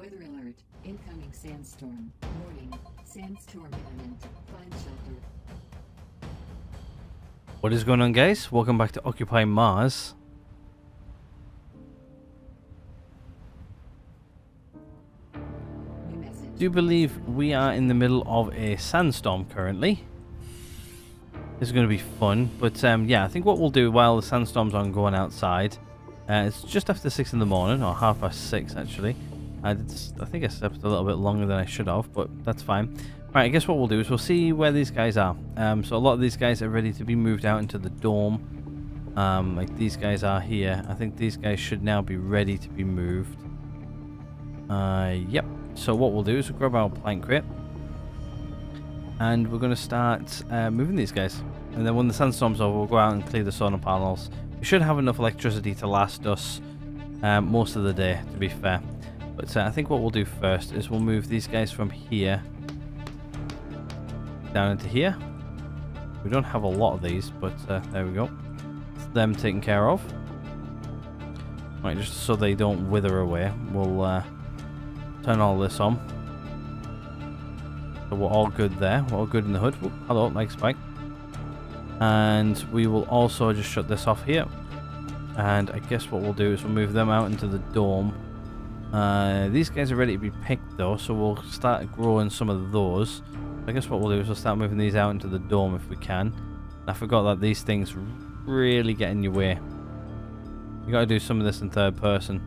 Weather alert, incoming sandstorm. Warning, sandstorm imminent. Find shelter. What is going on, guys? Welcome back to Occupy Mars. I do believe we are in the middle of a sandstorm currently. This is going to be fun, but yeah, I think what we'll do while the sandstorm's on, going outside. It's just after 6 in the morning, or 6:30 actually. I think I slept a little bit longer than I should have, but that's fine. Right, I guess what we'll do is we'll see where these guys are. So a lot of these guys are ready to be moved out into the dome. Like these guys are here. I think these guys should now be ready to be moved. Yep. So what we'll do is we'll grab our plank crate and we're going to start moving these guys, and then when the sandstorm's over we'll go out and clear the solar panels. We should have enough electricity to last us most of the day, to be fair, but I think what we'll do first is we'll move these guys from here down into here. We don't have a lot of these, but there we go. It's them taken care of. Right, just so they don't wither away, we'll turn all this on. So we're all good there. We're all good in the hood. Whoop, hello, like Spike. And we will also just shut this off here. And I guess what we'll do is we'll move them out into the dome. These guys are ready to be picked though, so we'll start growing some of those. I guess what we'll do is we'll start moving these out into the dome if we can. I forgot that these things really get in your way. You gotta do some of this in third person.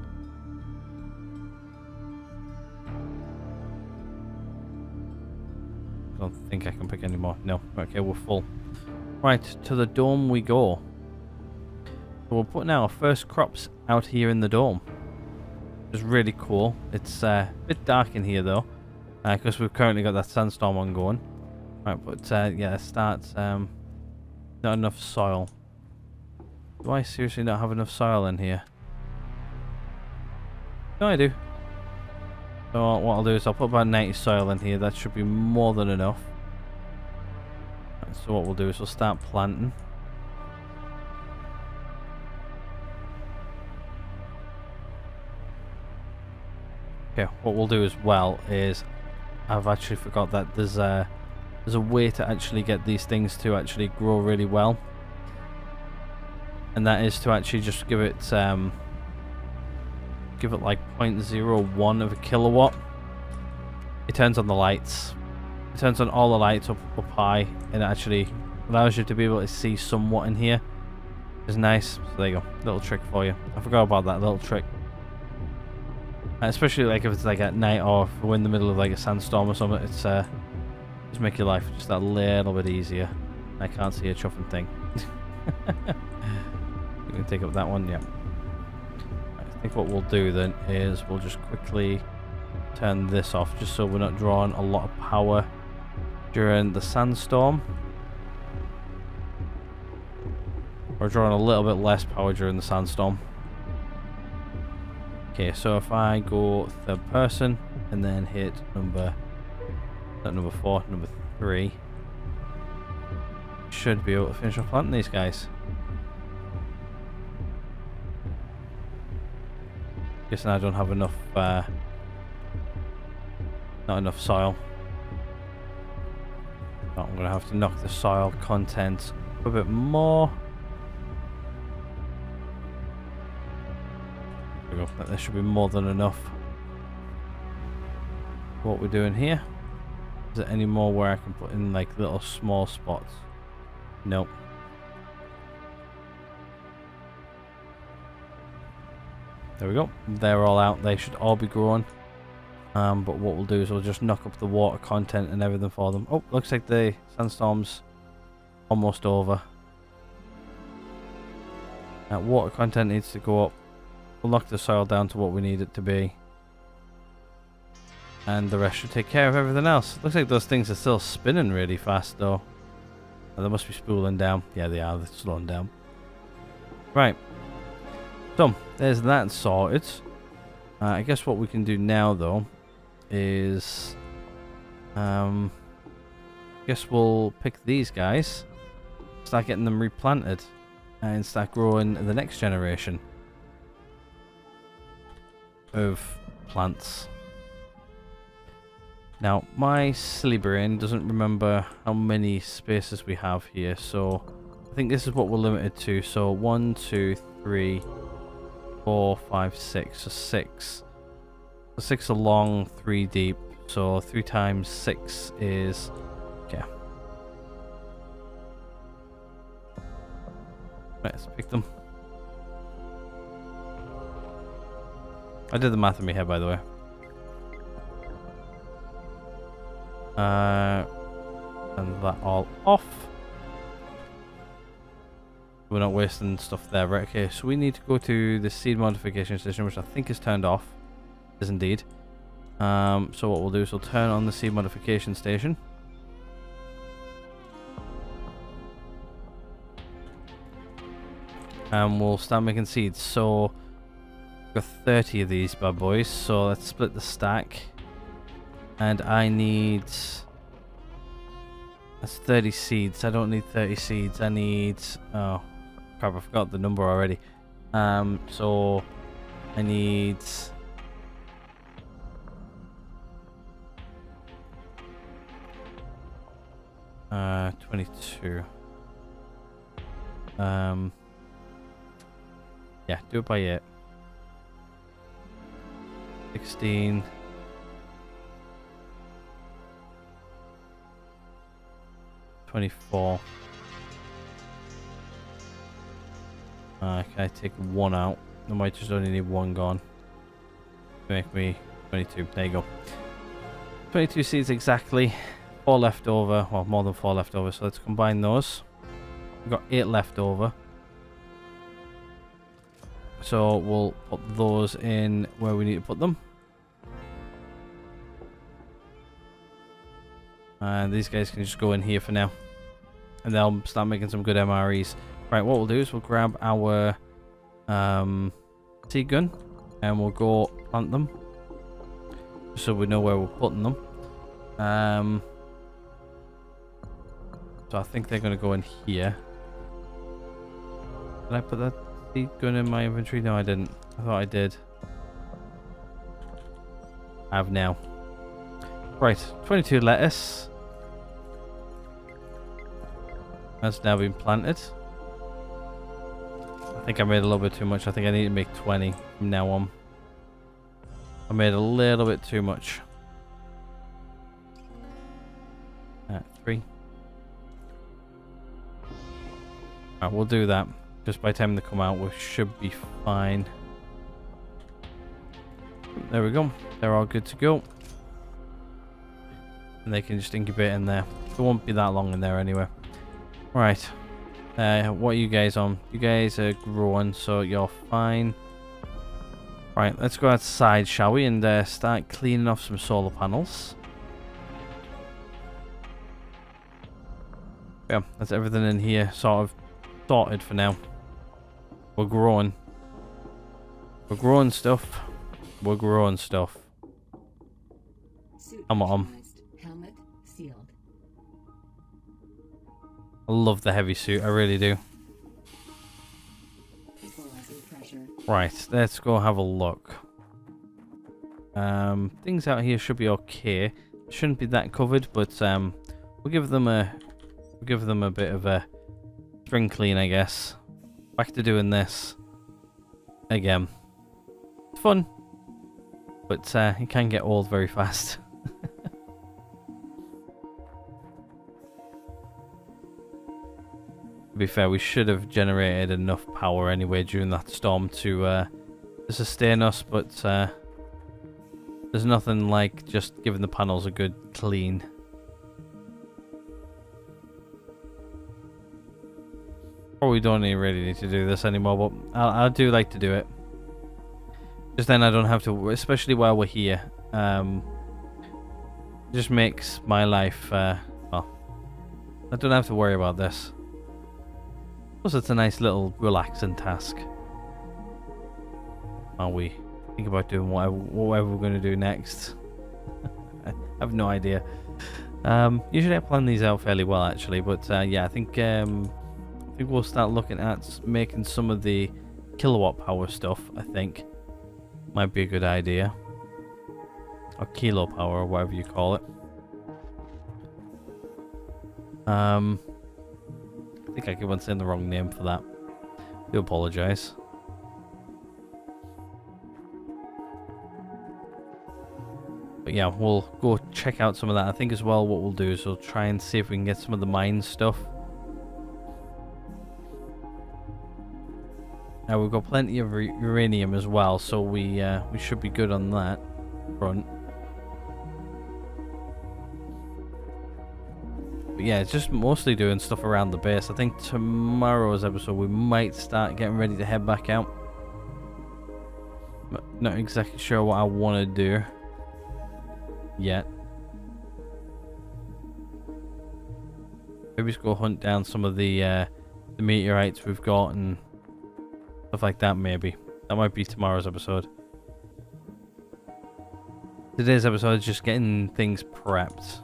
I don't think I can pick any more. No. Okay, we're full. Right, to the dome we go. So we're putting our first crops out here in the dome. It's really cool. It's a bit dark in here though, because we've currently got that sandstorm on going. Right, but yeah, it starts. Not enough soil. Do I seriously not have enough soil in here? No, I do. So what I'll do is I'll put about 90 soil in here. That should be more than enough. Right, so what we'll do is we'll start planting. Okay, what we'll do as well is I've actually forgot that there's a way to actually get these things to actually grow really well, and that is to actually just give it like 0.01 of a kilowatt. It turns on the lights. It turns on all the lights up high, and it actually allows you to be able to see somewhat in here. It's nice. So there you go, little trick for you. I forgot about that little trick. Especially like if it's like at night, or if we're in the middle of like a sandstorm or something, it's just make your life just that little bit easier. I can't see a chuffing thing. You can take up that one, yeah. I think what we'll do then is we'll just quickly turn this off, just so we're not drawing a lot of power during the sandstorm. We're drawing a little bit less power during the sandstorm. Okay, so if I go third person and then hit number 3, should be able to finish off planting these guys. Guessing I don't have enough, not enough soil. Oh, I'm gonna have to knock the soil content a bit more. There we go. There should be more than enough. What we're doing here? Is there any more where I can put in like little small spots? Nope. There we go. They're all out. They should all be growing. But what we'll do is we'll just knock up the water content and everything for them. Oh, looks like the sandstorm's almost over. That water content needs to go up. We'll knock the soil down to what we need it to be. And the rest should take care of everything else. Looks like those things are still spinning really fast though. Oh, they must be spooling down. Yeah, they are. They're slowing down. Right. So, there's that sorted. I guess what we can do now, though, is... I guess we'll pick these guys, start getting them replanted, and start growing the next generation of plants. Now, my silly brain doesn't remember how many spaces we have here, so I think this is what we're limited to. So 1, 2, 3, 4, 5, 6, so 6. So 6 along, 3 deep. So 3 times 6 is, yeah. Let's pick them. I did the math in my head, by the way. And that all off. We're not wasting stuff there, right? Okay, so we need to go to the seed modification station, which I think is turned off. It is indeed. So what we'll do is we'll turn on the seed modification station. And we'll start making seeds. So we've got 30 of these bad boys. So let's split the stack. And I need... That's 30 seeds. I don't need 30 seeds. I need... Oh, crap, I forgot the number already. So I need... Uh, 22. Yeah, do it by 8. 16... 24. Can I take one out? I might just only need one gone. Make me 22. There you go. 22 seeds exactly. 4 left over. Well, more than 4 left over. So let's combine those. We've got 8 left over. So we'll put those in where we need to put them. And these guys can just go in here for now. And they'll start making some good MREs. Right, what we'll do is we'll grab our seed gun. And we'll go plant them. So we know where we're putting them. So I think they're going to go in here. Did I put that seed gun in my inventory? No, I didn't. I thought I did. I have now. Right, 22 lettuce. That's now been planted. I think I made a little bit too much. I think I need to make 20 from now on. I made a little bit too much. 3. Alright, we'll do that. Just by the time they come out, we should be fine. There we go. They're all good to go. And they can just incubate in there. It won't be that long in there anyway. Right. What are you guys on? You guys are growing, so you're fine. Right, let's go outside, shall we? And start cleaning off some solar panels. Yeah, that's everything in here sort of sorted for now. We're growing. We're growing stuff. We're growing stuff. Come on. I love the heavy suit, I really do. Right, let's go have a look. Things out here should be okay. Shouldn't be that covered, but we'll give them a bit of a spring clean, I guess. Back to doing this again. It's fun, but it can get old very fast. To be fair, we should have generated enough power anyway during that storm to sustain us, but there's nothing like just giving the panels a good clean. Probably don't even really need to do this anymore, but I do like to do it. Just then I don't have to, especially while we're here. It just makes my life, well, I don't have to worry about this. Plus it's a nice little relaxing task. Are we think about doing whatever we're going to do next? I have no idea. Usually I plan these out fairly well actually, but yeah, I think we'll start looking at making some of the kilowatt power stuff. I think might be a good idea. or Kilo Power, whatever you call it. I think I keep on saying the wrong name for that. I do apologize. But yeah, we'll go check out some of that. I think as well what we'll do is we'll try and see if we can get some of the mine stuff. Now we've got plenty of uranium as well, so we should be good on that front. But yeah, it's just mostly doing stuff around the base. I think tomorrow's episode we might start getting ready to head back out. But not exactly sure what I want to do yet. Maybe just go hunt down some of the meteorites we've got and stuff like that. Maybe that might be tomorrow's episode. Today's episode is just getting things prepped,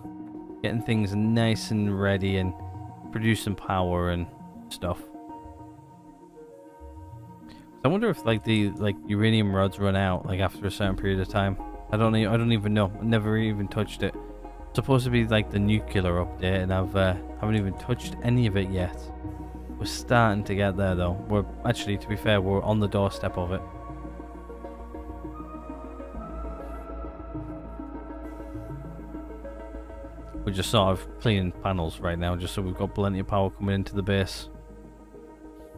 getting things nice and ready and producing power and stuff. So I wonder if like the uranium rods run out like after a certain period of time. I don't even know. I never even touched it. It's supposed to be like the nuclear update, and I've haven't even touched any of it yet. We're starting to get there though. We're actually, to be fair, we're on the doorstep of it. We're just sort of cleaning panels right now, just so we've got plenty of power coming into the base.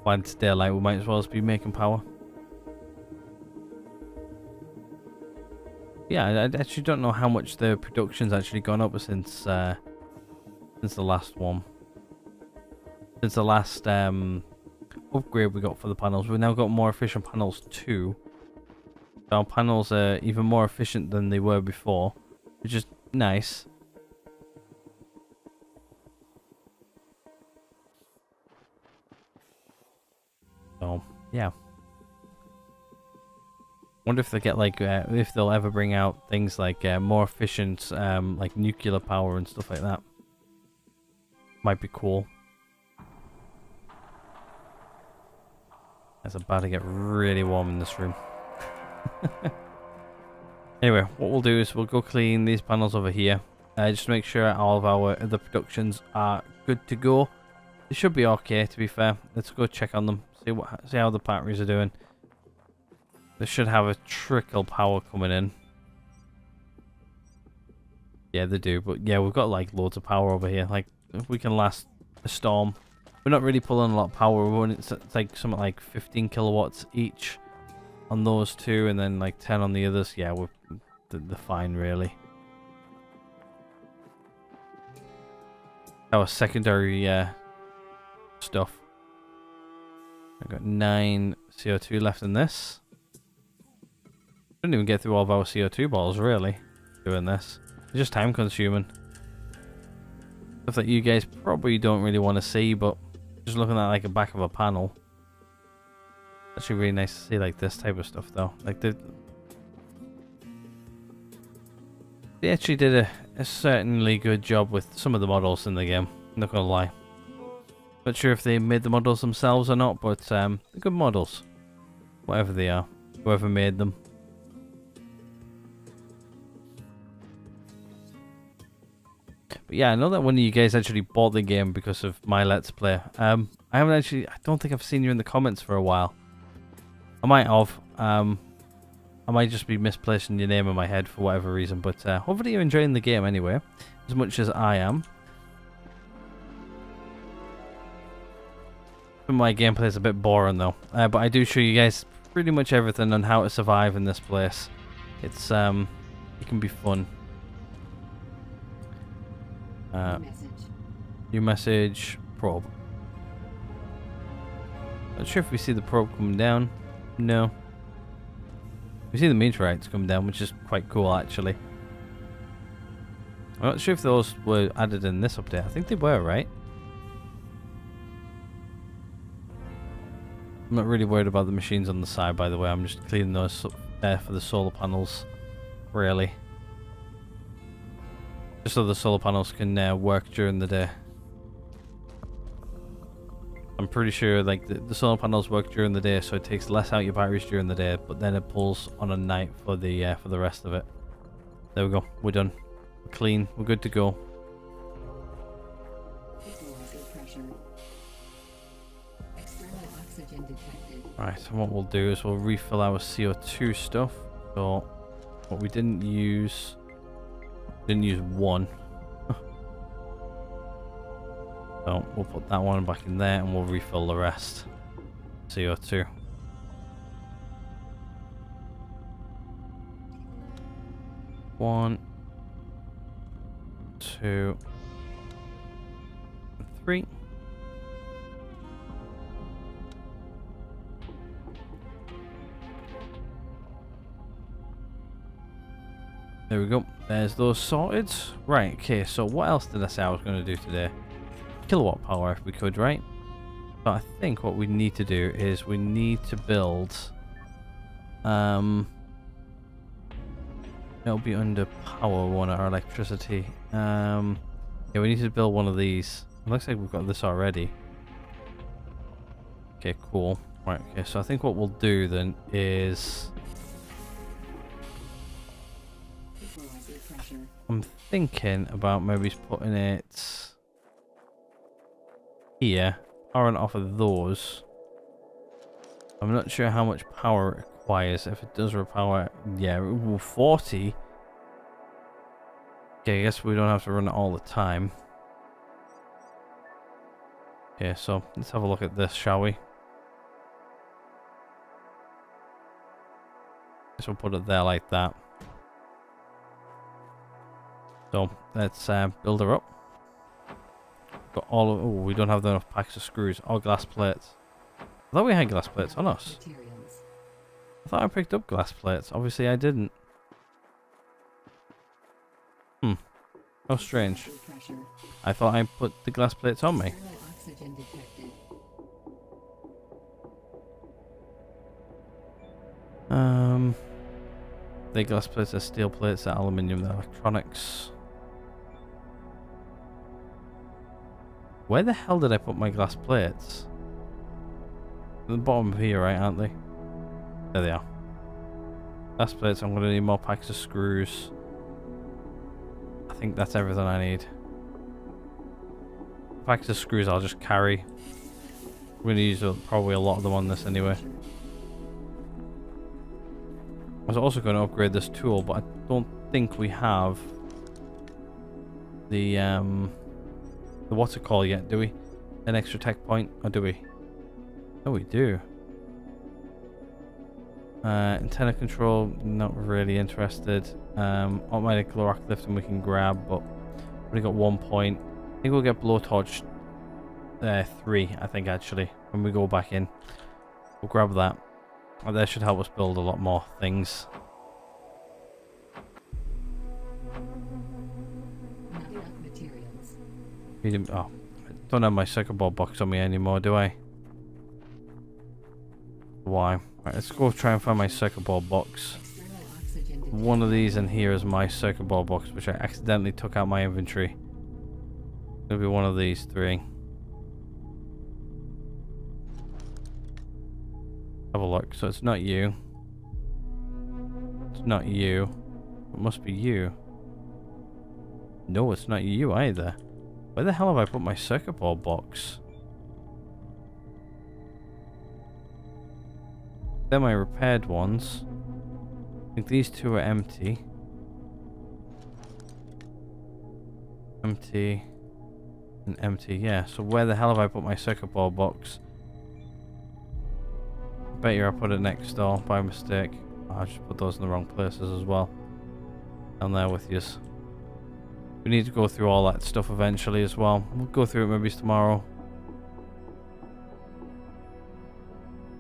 While it's daylight, we might as well be making power. Yeah, I actually don't know how much the production's actually gone up since the last one. Since the last upgrade we got for the panels. We've now got more efficient panels too. So our panels are even more efficient than they were before, which is nice. So, yeah. Wonder if they get like if they'll ever bring out things like more efficient like nuclear power and stuff like that. Might be cool. That's about to get really warm in this room. Anyway, what we'll do is we'll go clean these panels over here. Just to make sure all of our other productions are good to go. They should be okay, to be fair. Let's go check on them. See how the batteries are doing. They should have a trickle power coming in. Yeah, they do. But yeah, we've got like loads of power over here. Like, we can last a storm. We're not really pulling a lot of power. We're running, it's like something like 15 kilowatts each on those two, and then like 10 on the others. Yeah, they're fine, really. Our secondary stuff. I've got 9 CO2 left in this. Didn't even get through all of our CO2 bottles, really, doing this. It's just time consuming. Stuff that you guys probably don't really want to see, but just looking at like the back of a panel. Actually really nice to see like this type of stuff though. Like they actually did a certainly good job with some of the models in the game, I'm not gonna lie. Not sure if they made the models themselves or not, but they're good models. Whatever they are, whoever made them. Yeah, I know that one of you guys actually bought the game because of my Let's Play. I haven't actually... I don't think I've seen you in the comments for a while. I might have. I might just be misplacing your name in my head for whatever reason. But hopefully you're enjoying the game anyway. As much as I am. My gameplay is a bit boring though. But I do show you guys pretty much everything on how to survive in this place. It's it can be fun. New message, probe. Not sure if we see the probe coming down. No. We see the meteorites come down, which is quite cool actually. I'm not sure if those were added in this update. I think they were, right? I'm not really worried about the machines on the side, by the way. I'm just cleaning those up there for the solar panels, really. Just so the solar panels can work during the day. I'm pretty sure like the solar panels work during the day, so it takes less out your batteries during the day, but then it pulls on a night for the rest of it. There we go. We're done. We're clean. We're good to go. Right, so what we'll do is we'll refill our CO2 stuff. So what we didn't use one. So we'll put that one back in there and we'll refill the rest. CO2. One, two, three. There we go. There's those sorted. Right, okay, so what else did I say I was going to do today? Kilowatt power if we could, right? But I think what we need to do is we need to build... It'll be under power one, our electricity. Yeah, we need to build one of these. It looks like we've got this already. Okay, cool. Right, okay, so I think what we'll do then is... I'm thinking about maybe putting it here, powering off of those. I'm not sure how much power it requires. If it does repower, yeah, 40. Okay, I guess we don't have to run it all the time. Okay, so let's have a look at this, shall we? Guess we'll put it there like that. So let's build her up. Got all of, we don't have enough packs of screws or glass plates. I thought we had glass plates on us. I thought I picked up glass plates. Obviously I didn't. Hmm. How strange. I thought I put the glass plates on me. The glass plates are steel plates, they're aluminium, they're electronics. Where the hell did I put my glass plates? At the bottom here, right, aren't they? There they are. Glass plates, I'm going to need more packs of screws. I think that's everything I need. Packs of screws I'll just carry. I'm going to use probably a lot of them on this anyway. I was also going to upgrade this tool, but I don't think we have the what's it called yet, do we? An extra tech point, or do we? Oh, we do. Antenna control, not really interested. Automatic lock lifting we can grab, but we only got 1 point. I think we'll get blowtorch 3, I think, actually, when we go back in. We'll grab that. Oh, that should help us build a lot more things. Not enough materials. Oh, I don't have my circuit board box on me anymore, do I? Why? Right, let's go try and find my circuit board box. One of these in here is my circuit board box, which I accidentally took out my inventory. It'll be one of these three. Have a look. So it's not you. It's not you. It must be you. No, it's not you either. Where the hell have I put my circuit board box? They're my repaired ones. I think these two are empty. Empty. And empty, yeah. So where the hell have I put my circuit board box? Bet you I put it next door by mistake. Oh, I just put those in the wrong places as well. Down there with yous. We need to go through all that stuff eventually as well. We'll go through it maybe tomorrow.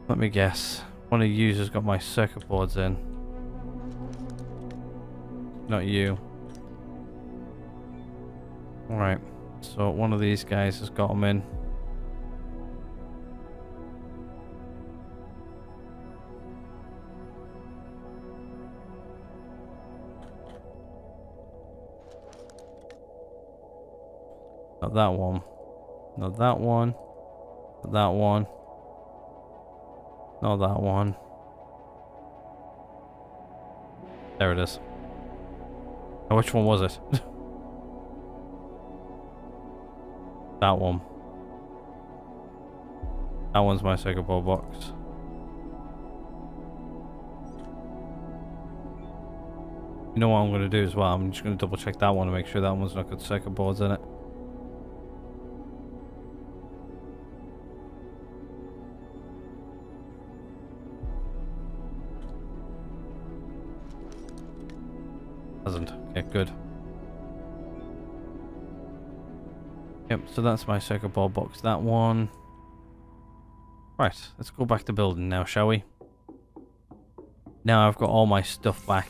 Let me guess. One of the users got my circuit boards in. Not you. Alright. So one of these guys has got them in. Not that one. Not that one. Not that one. Not that one. There it is. Now, which one was it? That one. That one's my Sega ball box. You know what I'm going to do as well? I'm just going to double check that one to make sure that one's not got circuit boards in it. Hasn't. Okay, good. Yep, so that's my circuit board box, that one. Right, let's go back to building now, shall we? Now I've got all my stuff back.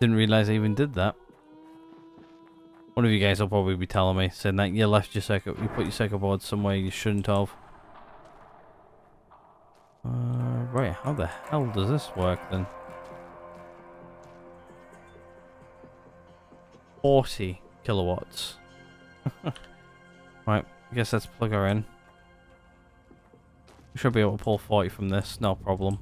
Didn't realize I even did that. One of you guys will probably be telling me, saying that you left your circuit, you put your circuit board somewhere you shouldn't have. Right, how the hell does this work then? 40 kilowatts. Right, I guess let's plug her in. We should be able to pull 40 from this, no problem.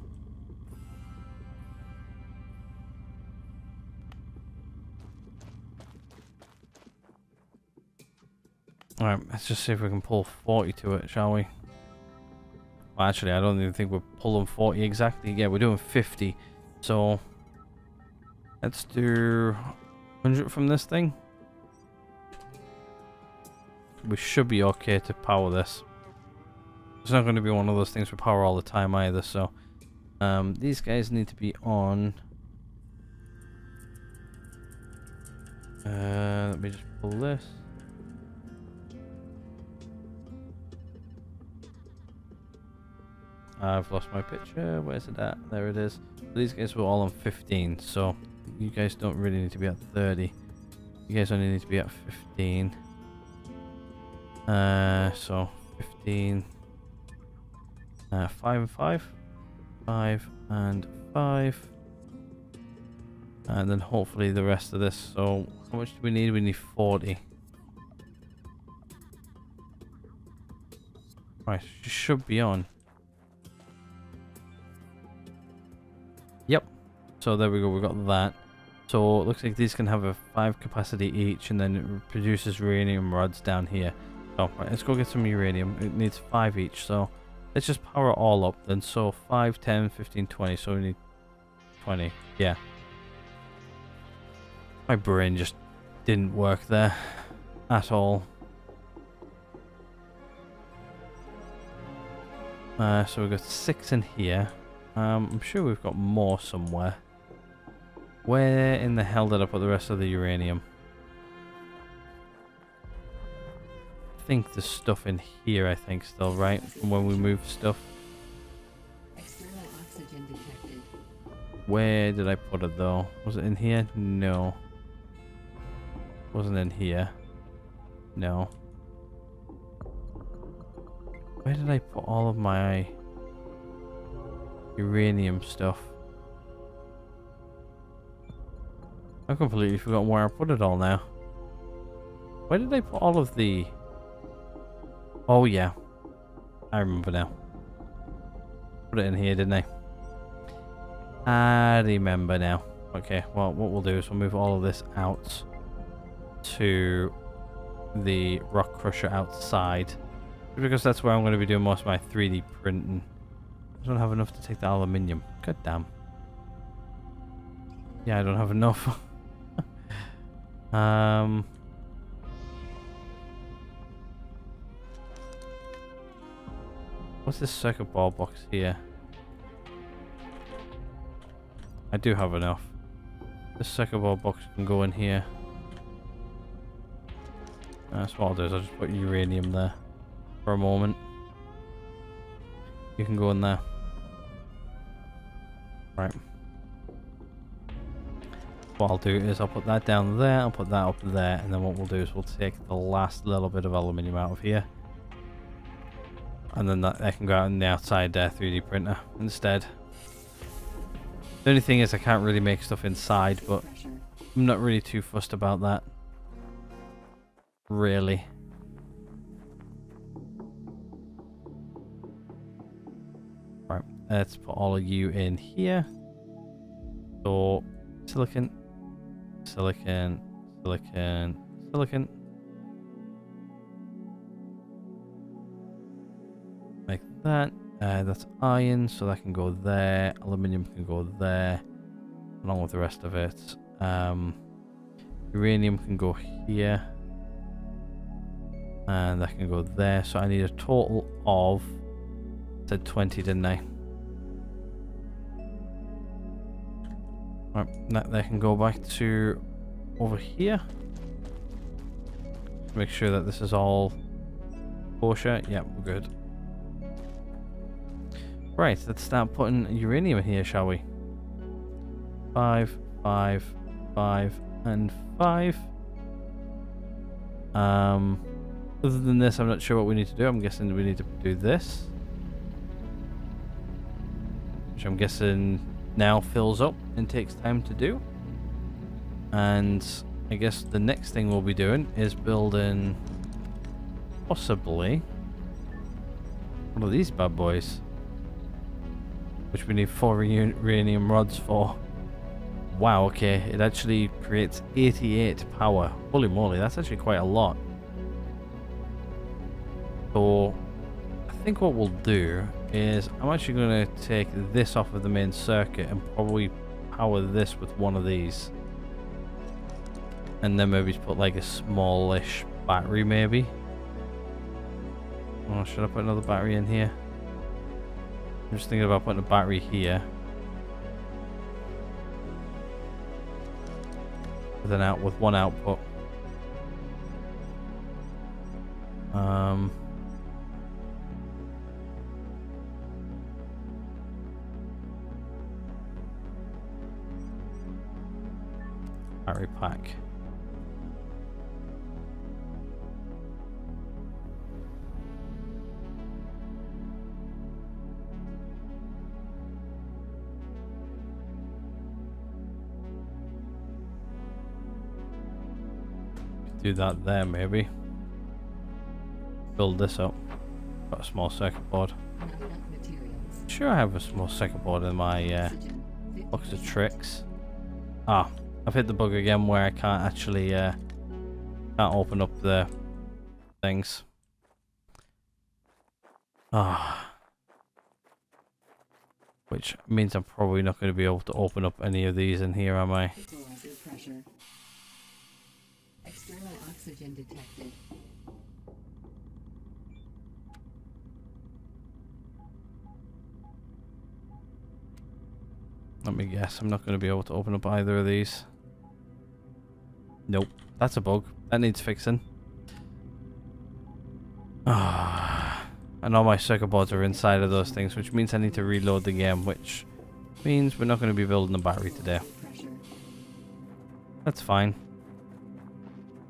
Alright, let's just see if we can pull 40 to it, shall we? Well, actually, I don't even think we're pulling 40 exactly. Yeah, we're doing 50. So, let's do 100 from this thing. We should be okay to power this. It's not going to be one of those things we power all the time either, so... these guys need to be on... let me just pull this. I've lost my picture. Where's it at? There it is. These guys were all on 15, so you guys don't really need to be at 30. You guys only need to be at 15. So 15. 5 and 5. 5 and 5. And then hopefully the rest of this. So how much do we need? We need 40. Right, she should be on. Yep, so there we go, we got that. So it looks like these can have a 5 capacity each, and then it produces uranium rods down here. So right, let's go get some uranium. It needs 5 each, so let's just power it all up then. So 5, 10, 15, 20, so we need 20, yeah. My brain just didn't work there at all. So we've got 6 in here. I'm sure we've got more somewhere. Where in the hell did I put the rest of the uranium? I think there's stuff in here, I think, still, right? From when we moved stuff. External oxygen detected. Where did I put it, though? Was it in here? No. Wasn't in here. No. Where did I put all of my... uranium stuff? I've completely forgotten where I put it all now. Where did I put all of the... oh yeah, I remember now. Put it in here, didn't I? I remember now. Okay, well what we'll do is we'll move all of this out to the rock crusher outside, because that's where I'm going to be doing most of my 3D printing. I don't have enough to take the aluminium. God damn. Yeah, I don't have enough. What's this circuit ball box here? I do have enough. This circuit ball box can go in here. That's what I'll do, is I'll just put uranium there for a moment. You can go in there. Right. What I'll do is I'll put that down there, I'll put that up there, and then what we'll do is we'll take the last little bit of aluminium out of here. And then that can go out in the outside 3D printer instead. The only thing is I can't really make stuff inside, but I'm not really too fussed about that. Really. Let's put all of you in here. So silicon, silicon, silicon, silicon. Like that. That's iron, so that can go there. Aluminium can go there, along with the rest of it. Uranium can go here, and that can go there. So I need a total of, I said 20, didn't I? Right, that can go back to over here. Make sure that this is all kosher. Yep, we're good. Right, let's start putting uranium in here, shall we? 5, 5, 5, and 5. Other than this, I'm not sure what we need to do. I'm guessing we need to do this, which I'm guessing now fills up and takes time to do. And I guess the next thing we'll be doing is building possibly one of these bad boys, which we need 4 uranium rods for. Wow, okay, it actually creates 88 power. Holy moly, that's actually quite a lot. So I think what we'll do is I'm actually going to take this off of the main circuit and probably power this with one of these. And then maybe put like a smallish battery maybe. Oh, should I put another battery in here? I'm just thinking about putting a battery here. With an out, with one output. Battery pack. Do that there, maybe build this up. Got a small circuit board. Sure, I have a small circuit board in my box of tricks. Ah, I've hit the bug again where I can't actually can't open up the things. Ah, which means I'm probably not going to be able to open up any of these in here, am I? External oxygen detected. Let me guess, I'm not going to be able to open up either of these. Nope, that's a bug. That needs fixing. And all my circuit boards are inside of those things, which means I need to reload the game, which means we're not going to be building a battery today. That's fine.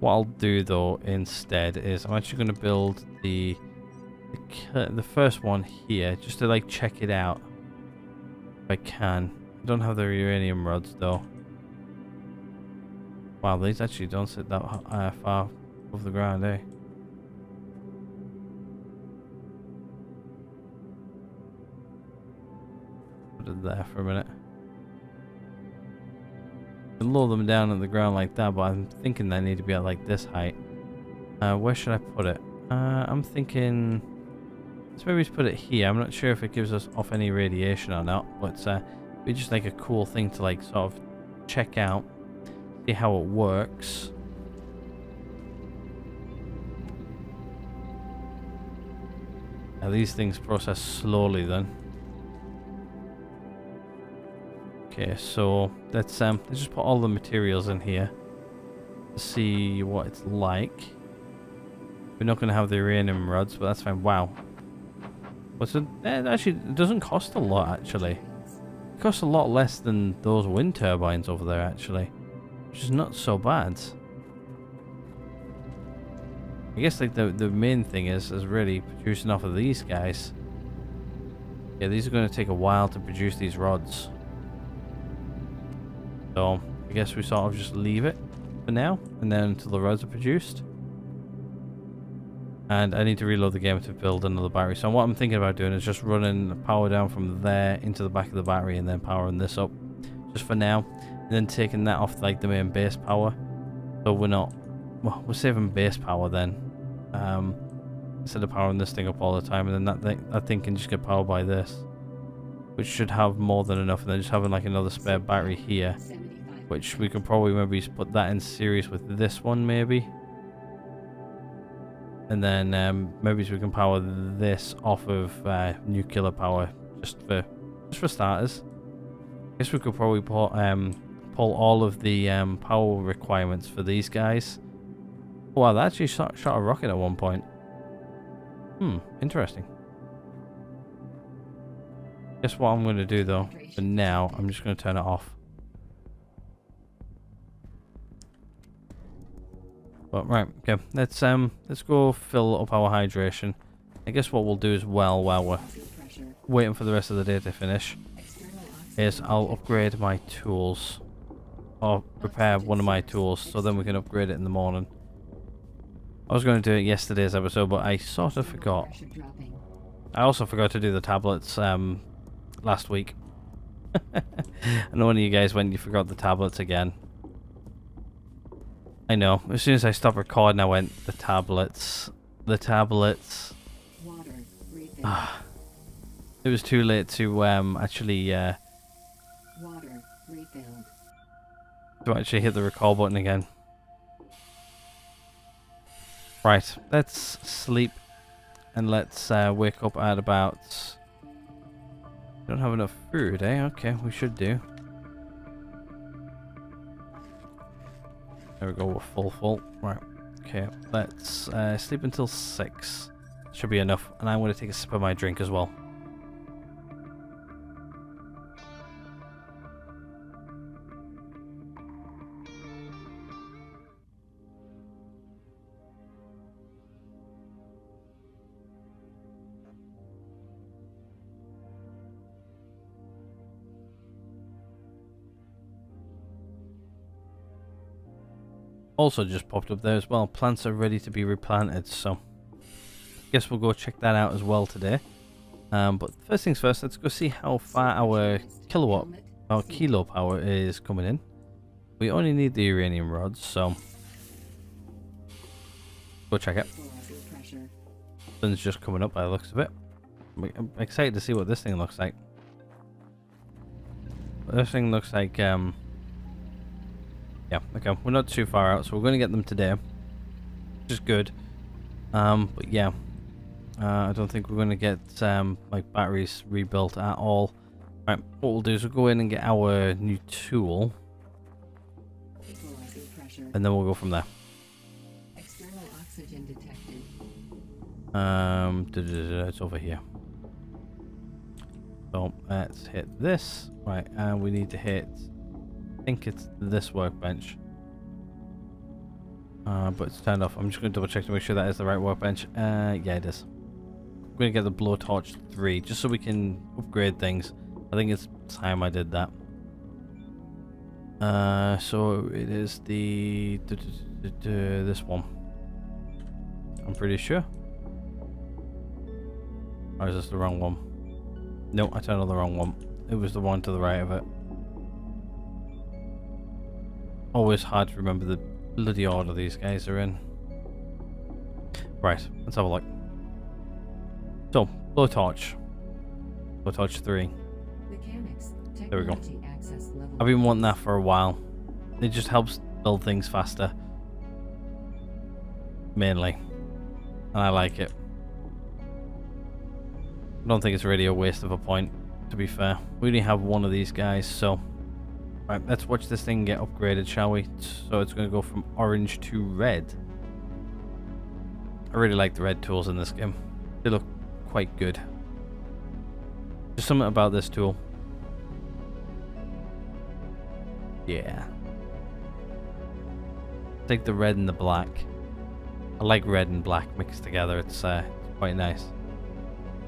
What I'll do though instead is I'm actually going to build the first one here just to like check it out if I can. I don't have the uranium rods though. Wow, these actually don't sit that far above the ground, eh? Put it there for a minute. I can lower them down on the ground like that, but I'm thinking they need to be at like this height. Where should I put it? I'm thinking let's maybe just put it here. I'm not sure if it gives us off any radiation or not, but we just like a cool thing to like sort of check out, see how it works. Now these things process slowly then. Okay, so let's just put all the materials in here to see what it's like. We're not going to have the uranium rods, but that's fine. Wow. What's it? Actually, it doesn't cost a lot, actually. It costs a lot less than those wind turbines over there, actually. Which is not so bad. I guess like the main thing is really producing off of these guys. Yeah, these are going to take a while to produce these rods. So I guess we sort of just leave it for now, and then until the rods are produced. And I need to reload the game to build another battery. So what I'm thinking about doing is just running the power down from there into the back of the battery and then powering this up. just for now, and then taking that off like the main base power, so we're not, well, we're saving base power then, instead of powering this thing up all the time. And then that thing can just get powered by this, which should have more than enough. And then just having like another spare battery here, which we could probably maybe put that in series with this one maybe, and then maybe so we can power this off of nuclear power, just for starters. I guess we could probably pull all of the power requirements for these guys. Oh, wow, that actually shot a rocket at one point. Hmm, interesting. Guess what I'm going to do though, for now, I'm just going to turn it off. But right, okay, let's go fill up our hydration. I guess what we'll do as well, while we're waiting for the rest of the day to finish, is I'll upgrade my tools, or repair one of my tools, so then we can upgrade it in the morning. I was going to do it yesterday's episode, but I sort of forgot. I also forgot to do the tablets last week. I know one of you guys went, you forgot the tablets again. I know, as soon as I stopped recording I went, the tablets. It was too late to actually hit the recall button again. Right, let's sleep and let's wake up at about... Don't have enough food, eh? Okay, we should do. There we go, we're full. Right, okay, let's sleep until 6. Should be enough, and I'm going to take a sip of my drink as well. Also just popped up there as well, plants are ready to be replanted, so guess we'll go check that out as well today. But first things first, let's go see how far our kilo power is coming in. We only need the uranium rods, so go check it. Sun's just coming up by the looks of it. I'm excited to see what this thing looks like. This thing looks like yeah, okay, we're not too far out, so we're going to get them today, which is good. But yeah, I don't think we're going to get like batteries rebuilt at all. Right, what we'll do is we'll go in and get our new tool, and then we'll go from there. External oxygen detected. It's over here. So let's hit this. Right, and we need to hit. I think it's this workbench, but it's turned off. I'm just going to double check to make sure that is the right workbench. Yeah, it is. I'm going to get the blowtorch 3 just so we can upgrade things. I think it's time I did that. So it is the this one, I'm pretty sure. Or is this the wrong one? No, I turned on the wrong one. It was the one to the right of it. Always hard to remember the bloody order these guys are in. Right, let's have a look. So, blowtorch 3. Mechanics, there we go. I've been wanting that for a while. It just helps build things faster, mainly, and I like it. I don't think it's really a waste of a point, to be fair. We only have one of these guys, so. Right, let's watch this thing get upgraded, shall we? So it's going to go from orange to red. I really like the red tools in this game. They look quite good. Just something about this tool. Yeah. Take the red and the black. I like red and black mixed together. It's quite nice.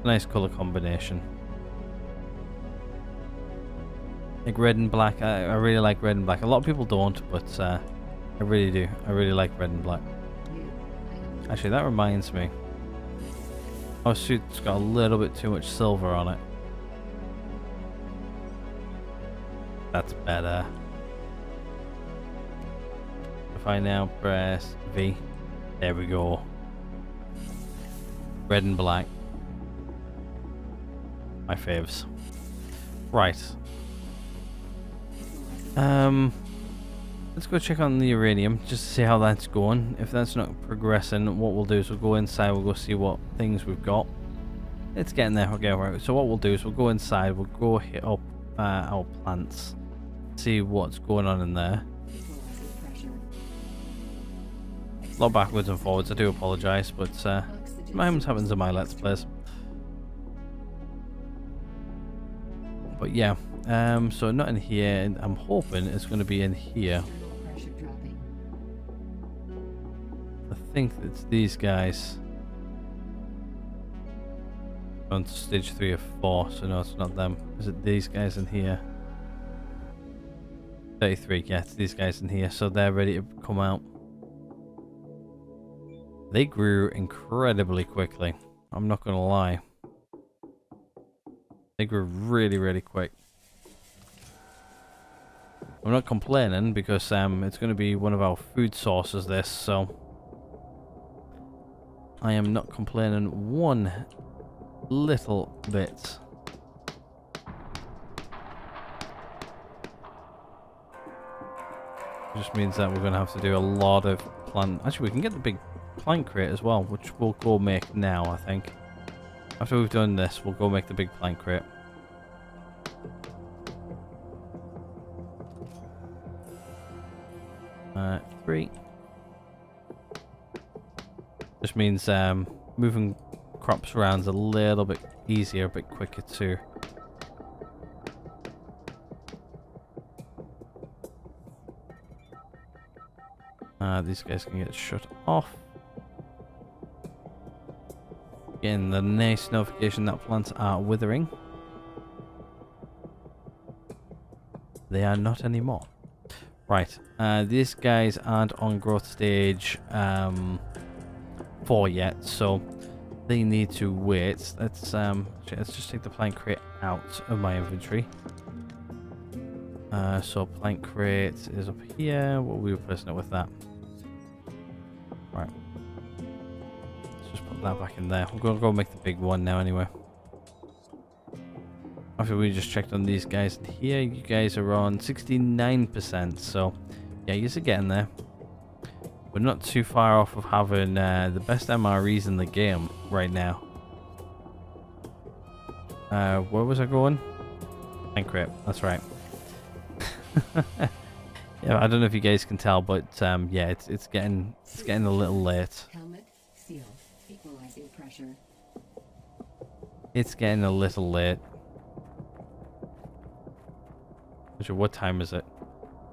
Nice color combination. Like red and black, I really like red and black. A lot of people don't, but I really do. I really like red and black. Actually, that reminds me. Our suit's got a little bit too much silver on it. That's better. If I now press V, there we go. Red and black. My faves. Right. Let's go check on the uranium just to see how that's going. If that's not progressing, what we'll do is we'll go inside, we'll go see what things we've got. It's getting there, okay, right. So what we'll do is we'll go inside, we'll go hit up our plants, see what's going on in there. A lot backwards and forwards, I do apologise, but sometimes happens in my Let's Plays. But yeah, so not in here, and I'm hoping it's going to be in here. I think it's these guys. On stage 3 or 4, so no, it's not them. Is it these guys in here? 33, yeah, it's these guys in here, so they're ready to come out. They grew incredibly quickly, I'm not going to lie. They grew really, really quick. I'm not complaining because it's going to be one of our food sources, this, so I am not complaining one little bit. It just means that we're going to have to do a lot of plant. Actually, we can get the big plant crate as well, which we'll go make now, I think. After we've done this, we'll go make the big plant crate. Three. Just means moving crops around a little bit easier, a bit quicker too. These guys can get shut off. Again, the nice notification that plants are withering. They are not anymore. Right, these guys aren't on growth stage 4 yet, so they need to wait. Let's just take the plant crate out of my inventory. So plant crate is up here. What are we replacing it with? That. Right. Let's just put that back in there. We're gonna go make the big one now anyway. After we just checked on these guys here, you guys are on 69%. So yeah, you're getting there. We're not too far off of having the best MREs in the game right now. Where was I going? Plant crate, that's right. Yeah, I don't know if you guys can tell, but yeah, it's getting a little late. Helmet sealed. Equalizing pressure. It's getting a little late. Actually, what time is it?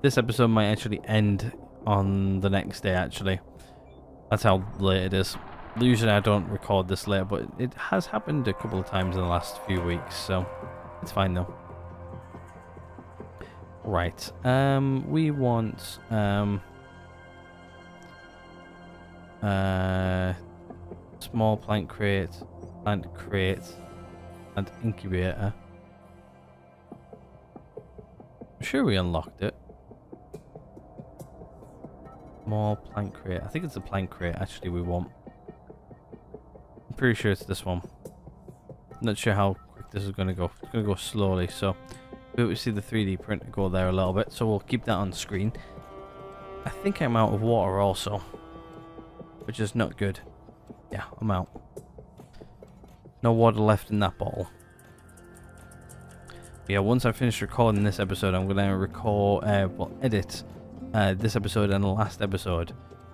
This episode might actually end on the next day, actually. That's how late it is. Usually I don't record this late, but it has happened a couple of times in the last few weeks, so it's fine though. Right, we want small plant crate, and incubator. I'm sure we unlocked it. More plant crate. I think it's a plant crate actually we want. I'm pretty sure it's this one. Not sure how quick this is going to go. It's going to go slowly, so we see the 3D printer go there a little bit, so we'll keep that on screen. I think I'm out of water also, which is not good. Yeah, I'm out. No water left in that bottle. Yeah, once I finish recording this episode, I'm going to record, well, edit this episode and the last episode.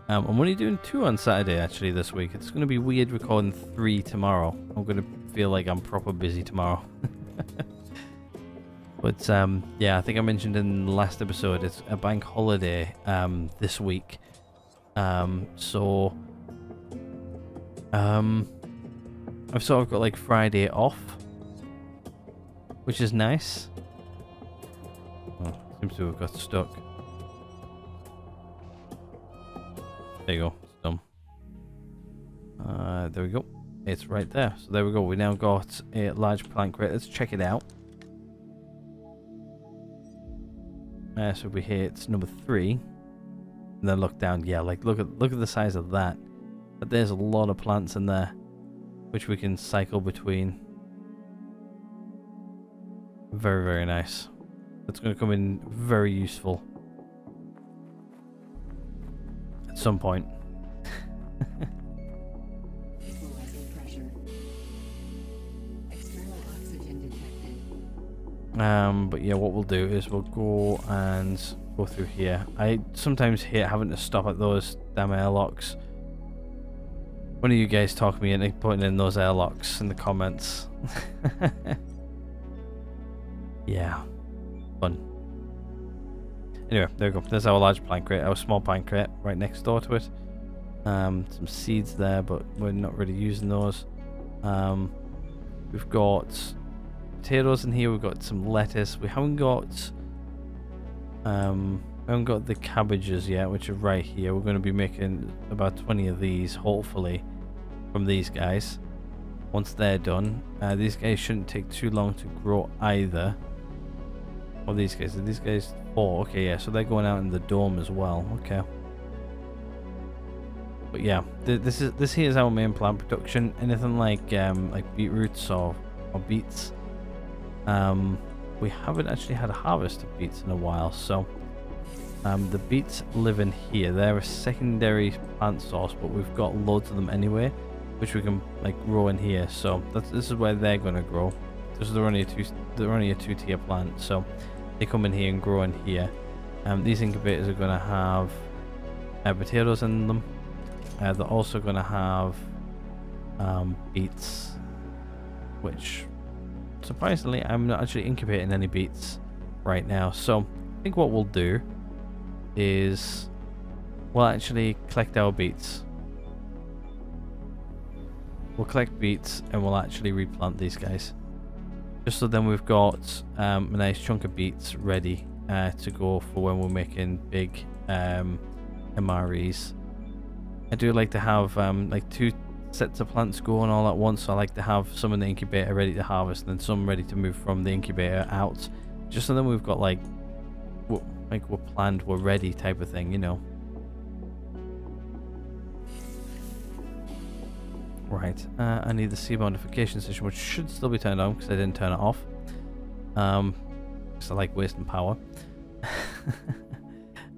I'm only doing 2 on Saturday actually this week. It's going to be weird recording 3 tomorrow. I'm going to feel like I'm proper busy tomorrow. But yeah, I think I mentioned in the last episode it's a bank holiday this week. I've sort of got like Friday off, which is nice. Oh, seems to have got stuck. There you go. It's done. There we go. It's right there. So there we go. We now got a large plant crate. Let's check it out. So we hit number 3. And then look down. Yeah, like look at the size of that. But there's a lot of plants in there, which we can cycle between. Very, very nice. That's going to come in very useful at some point. But yeah, what we'll do is we'll go and go through here. I sometimes hate having to stop at those damn airlocks. One of you guys talk me into putting in those airlocks in the comments. Yeah, fun. Anyway, there we go. There's our large pine crate, our small pine crate right next door to it. Some seeds there, but we're not really using those. We've got potatoes in here, we've got some lettuce. We haven't got the cabbages yet, which are right here. We're going to be making about 20 of these, hopefully, from these guys once they're done. These guys shouldn't take too long to grow either. Or these guys, are these guys? Oh, okay, yeah, so they're going out in the dome as well. Okay, but yeah, this here is our main plant production. Anything like beetroots or beets. We haven't actually had a harvest of beets in a while, so the beets live in here. They're a secondary plant source, but we've got loads of them anyway, which we can like grow in here. So this is where they're going to grow. They're only a two-tier plant, so they come in here and grow in here. These incubators are going to have potatoes in them. They're also going to have beets, which surprisingly, I'm not actually incubating any beets right now. So I think what we'll do is we'll actually collect our beets. We'll collect beets and we'll actually replant these guys. Just so then we've got a nice chunk of beets ready to go for when we're making big MREs. I do like to have like 2 sets of plants going all at once, so I like to have some in the incubator ready to harvest and then some ready to move from the incubator out, just so then we've got like we're planned, we're ready type of thing, you know. Right, I need the seed modification station, which should still be turned on because I didn't turn it off, because I like wasting power.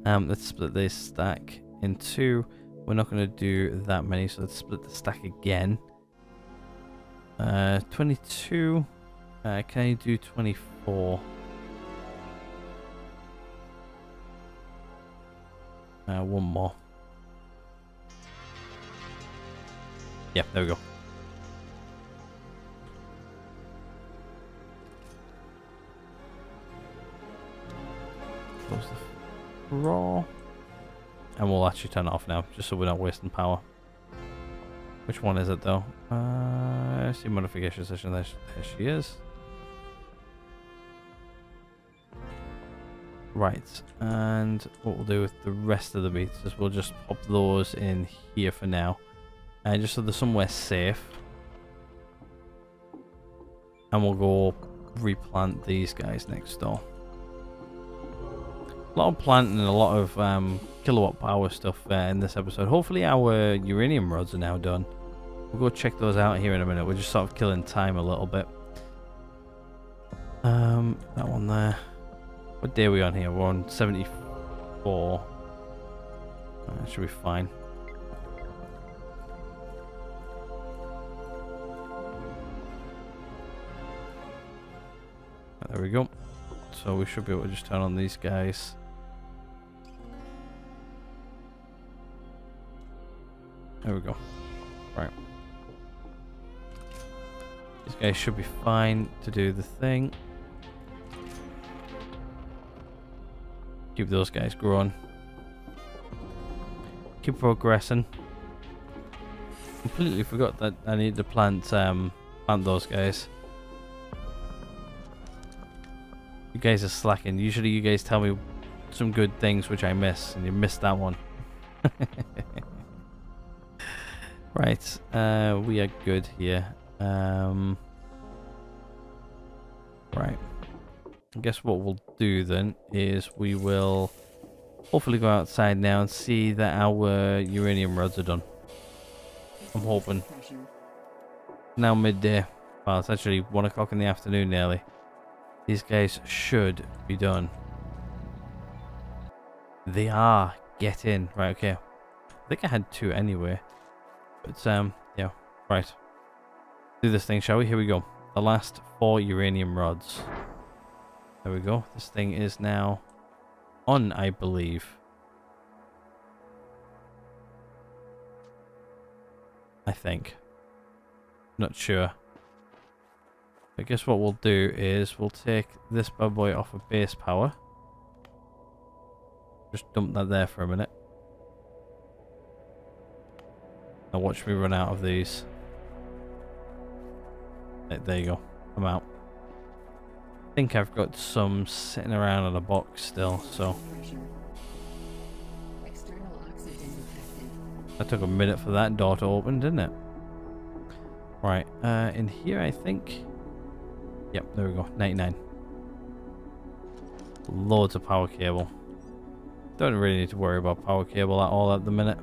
Let's split this stack in 2. We're not going to do that many, so let's split the stack again. 22. Can I do 24? One more. Yeah, there we go. Close the raw. And we'll actually turn it off now, just so we're not wasting power. Which one is it though? I see modification session. There she is. Right, and what we'll do with the rest of the beets is we'll just pop those in here for now. Just so they're somewhere safe. And we'll go replant these guys next door. A lot of planting and a lot of kilowatt power stuff in this episode. Hopefully our uranium rods are now done. We'll go check those out here in a minute. We're just sort of killing time a little bit. That one there. What day are we on here? We're on 74. That should be fine. There we go. So we should be able to just turn on these guys. There we go. Right. These guys should be fine to do the thing. Keep those guys growing. Keep progressing. Completely forgot that I need to plant those guys. You guys are slacking. Usually you guys tell me some good things which I miss, and you missed that one. Right, we are good here. Right, I guess what we'll do then is we will hopefully go outside now and see that our uranium rods are done. I'm hoping. Now midday. Well, it's actually 1 o'clock in the afternoon nearly. These guys should be done. They are. Get in. Right, okay. I think I had two anyway. But, yeah. Right. Do this thing, shall we? Here we go. The last 4 uranium rods. There we go. This thing is now on, I believe. I think. Not sure. I guess what we'll do is we'll take this bad boy off of base power. Just dump that there for a minute. Now watch me run out of these. There you go. I'm out. I think I've got some sitting around in a box still, so. That took a minute for that door to open, didn't it? Right, in here I think. Yep, there we go. 99. Loads of power cable. Don't really need to worry about power cable at all at the minute.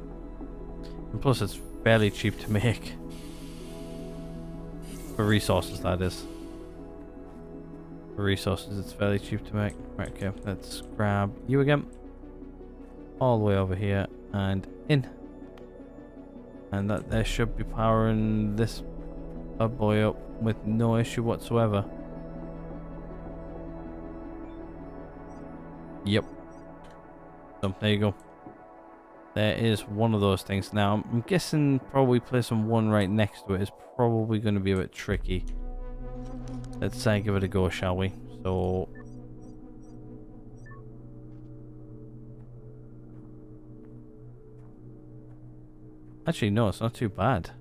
And plus it's fairly cheap to make. For resources, that is. For resources, it's fairly cheap to make. Right, okay, let's grab you again. All the way over here and in. And that there should be powering this bad boy up with no issue whatsoever. Yep. So, there you go. There is one of those things. Now, I'm guessing probably placing one right next to it is probably going to be a bit tricky. Let's give it a go, shall we? So, actually, no, it's not too bad.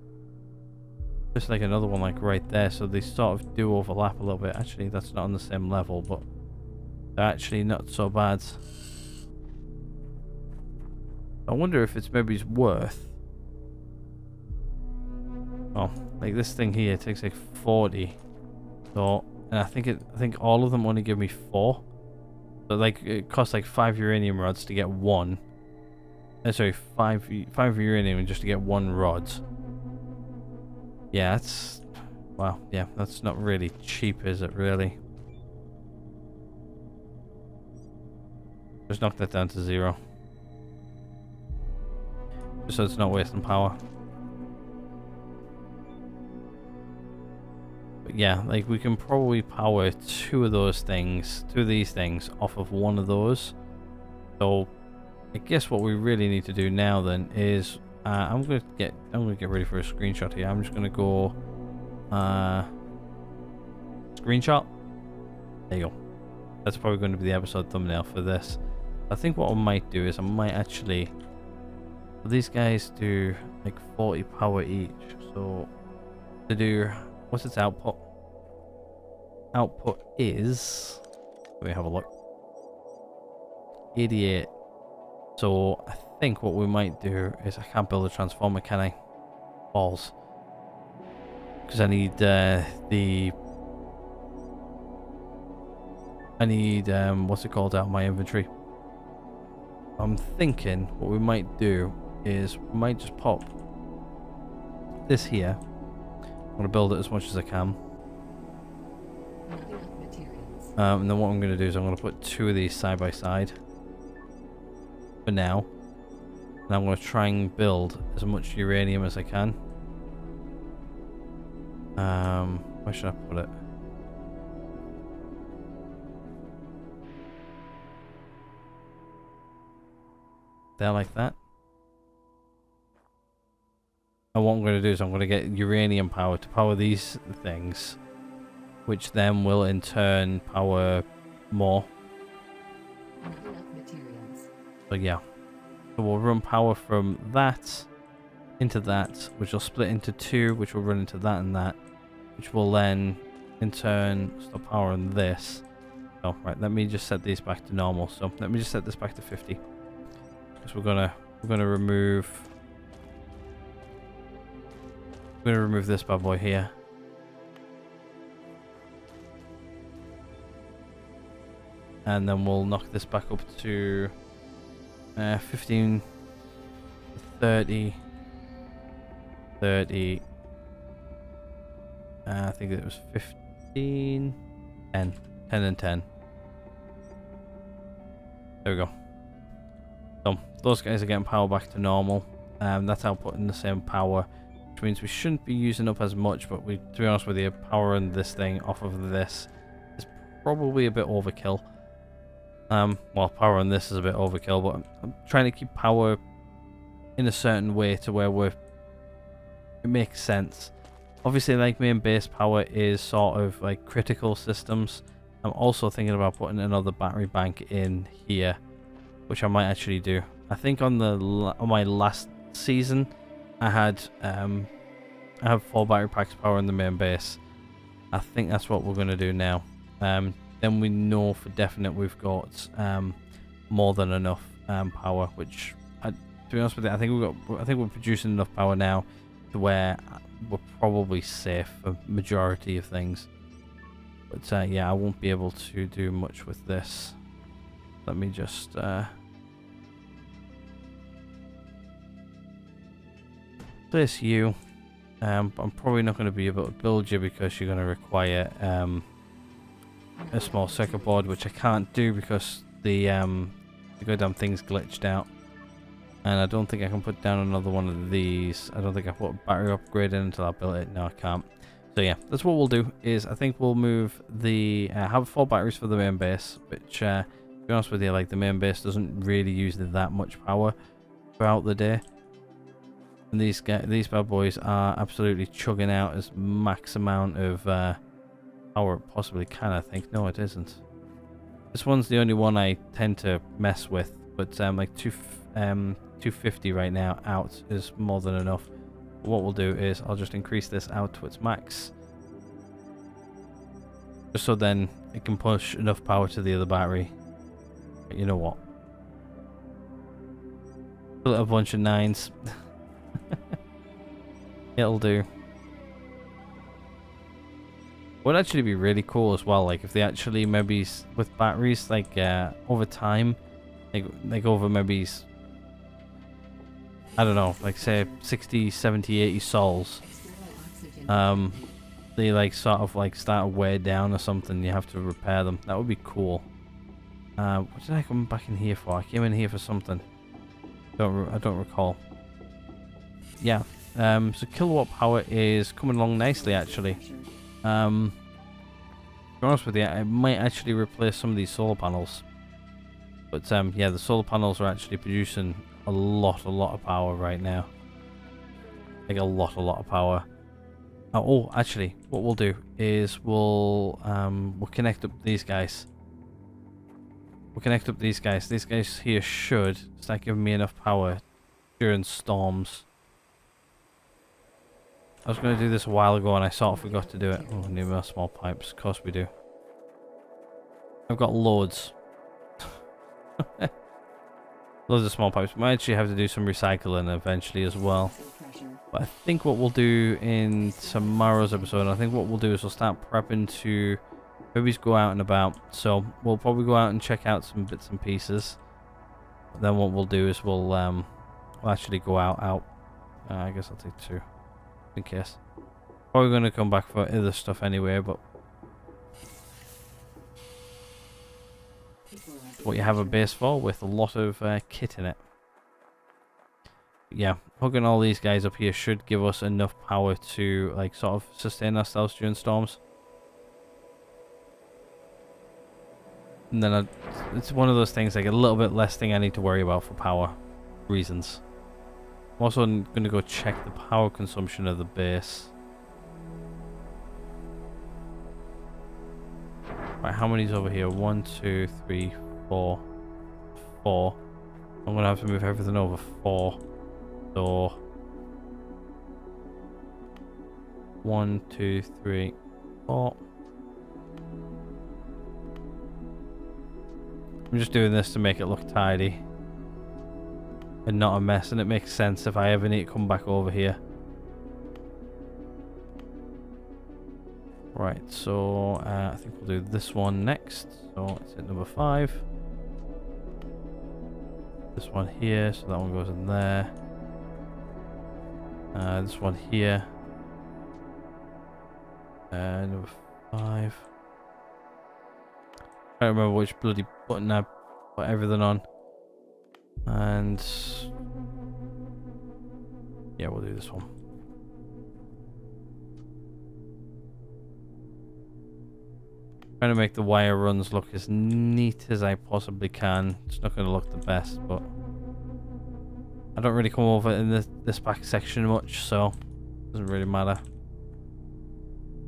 Just like another one like right there, so they sort of do overlap a little bit. Actually, that's not on the same level, but they're actually not so bad. I wonder if it's maybe worth... Oh, like this thing here takes like 40. So, and I think all of them only give me 4. But like, it costs like 5 uranium rods to get 1. Sorry, five uranium just to get 1 rod. Yeah, that's... Wow, yeah, that's not really cheap, is it, really? Just knock that down to 0. Just so it's not wasting power. But yeah, like, we can probably power 2 of those things, 2 of these things, off of 1 of those. So... I guess what we really need to do now then is I'm gonna get ready for a screenshot here. I'm just gonna go screenshot. There you go. That's probably going to be the episode thumbnail for this. I think what I might do is I might actually, these guys do like 40 power each, so to do, what's its output? Output is, let me have a look, 88. So I think what we might do is, I can't build a transformer, can I? Balls. Because I need what's it called out of my inventory. I'm thinking what we might do is we might just pop this here. I'm going to build it as much as I can. And then what I'm going to do is I'm going to put 2 of these side by side. For now, and I'm going to try and build as much uranium as I can. Where should I put it? There, like that. And what I'm going to do is I'm going to get uranium power to power these things, which then will in turn power more. So yeah, so we'll run power from that into that, which will split into 2, which will run into that and that, which will then in turn stop powering this. Oh, right, let me just set these back to normal. So let me just set this back to 50, because we're gonna remove this bad boy here. and then we'll knock this back up to 15, 30, 30. I think it was 15, 10, 10 and 10. There we go. So those guys are getting power back to normal. That's outputting the same power, which means we shouldn't be using up as much, but we, to be honest with you, powering this thing off of this is probably a bit overkill. Well, powering this is a bit overkill, but I'm trying to keep power in a certain way to where we're, it makes sense. Obviously, like, main base power is sort of like critical systems. I'm also thinking about putting another battery bank in here, which I might actually do. I think on my last season, I had 4 battery packs power in the main base. I think that's what we're going to do now. Then we know for definite we've got more than enough power. Which, to be honest with you, I think we're producing enough power now to where we're probably safe for majority of things. But yeah, I won't be able to do much with this. Let me just place you. I'm probably not going to be able to build you because you're going to require a small circuit board, which I can't do because the goddamn thing's glitched out. And I don't think I can put down another one of these. I don't think I put a battery upgrade in until I built it. No, I can't. So yeah, that's what we'll do, is I think we'll move the, have 4 batteries for the main base, which to be honest with you, like, the main base doesn't really use that much power throughout the day. And these bad boys are absolutely chugging out as max amount of power it possibly can, I think. No, it isn't. This one's the only one I tend to mess with, but like 250 right now out is more than enough. What we'll do is I'll just increase this out to its max, just so then it can push enough power to the other battery. But you know what? Put a bunch of 9s. It'll do. Would actually be really cool as well, like, if they actually maybe with batteries, like, over time, like over maybe, I don't know, like, say 60, 70, 80 souls, they, like, sort of, like, start to wear down or something. You have to repair them. That would be cool. What did I come back in here for? I came in here for something. I don't recall. Yeah. So kilowatt power is coming along nicely, actually. To be honest with you, I might actually replace some of these solar panels. But yeah, the solar panels are actually producing a lot of power right now. Like a lot of power. Oh, actually, what we'll do is we'll connect up these guys. We'll connect up these guys. These guys here should start giving me enough power during storms. I was going to do this a while ago and I sort of forgot to do it. Oh, need more small pipes. Of course we do. I've got loads. Loads of small pipes. Might actually have to do some recycling eventually as well. But I think what we'll do in tomorrow's episode, I think what we'll do is we'll start prepping to maybe go out and about. So we'll probably go out and check out some bits and pieces. Then what we'll do is we'll actually go out. I guess I'll take 2. In case. Probably going to come back for other stuff anyway, but what you have a base for with a lot of kit in it. But yeah, hooking all these guys up here should give us enough power to, like, sort of sustain ourselves during storms. And then it's one of those things, like, a little bit less thing I need to worry about for power reasons. I'm also going to go check the power consumption of the base. Right, how many's over here? 1, 2, 3, 4, 4. I'm going to have to move everything over 4. So 1, 2, 3, 4. I'm just doing this to make it look tidy and not a mess, and it makes sense if I ever need to come back over here. Right, so I think we'll do this one next. So let's hit number 5. This one here, so that one goes in there. This one here. Number 5. I can't remember which bloody button I put everything on. And yeah, we'll do this one. Trying to make the wire runs look as neat as I possibly can. It's not going to look the best, but I don't really come over in this back section much, so it doesn't really matter.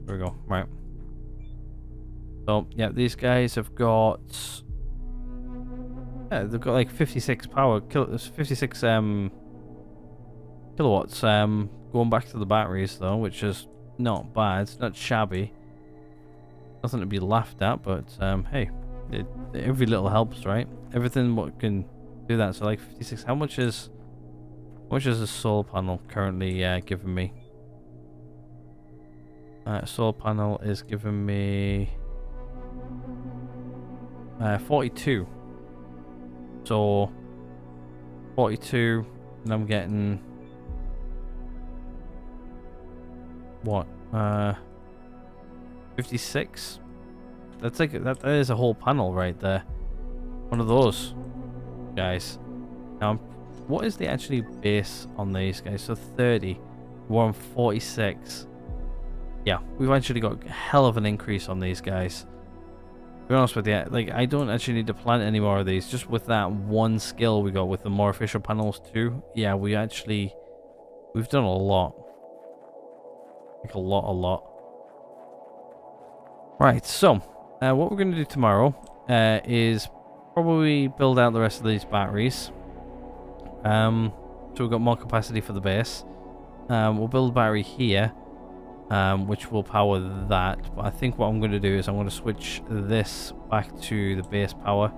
There we go. Right. So yeah, these guys have got they've got like 56 power. 56 kilowatts. Going back to the batteries though, which is not bad. It's not shabby. Nothing to be laughed at, but hey, every little helps, right? Everything what can do that. So like 56. How much is a solar panel currently giving me? Solar panel is giving me 42. So 42, and I'm getting what? 56. That's like that is a whole panel right there. One of those guys. Now, what is the actually base on these guys? So 30. We're on 46. Yeah, we've actually got a hell of an increase on these guys. To be honest with you, like I don't actually need to plant any more of these. Just with that one skill we got with the more official panels too. Yeah, we've done a lot. Like a lot. Right, so what we're going to do tomorrow is probably build out the rest of these batteries. So we've got more capacity for the base. We'll build a battery here, which will power that. But I think what I'm going to do is I'm going to switch this back to the base power.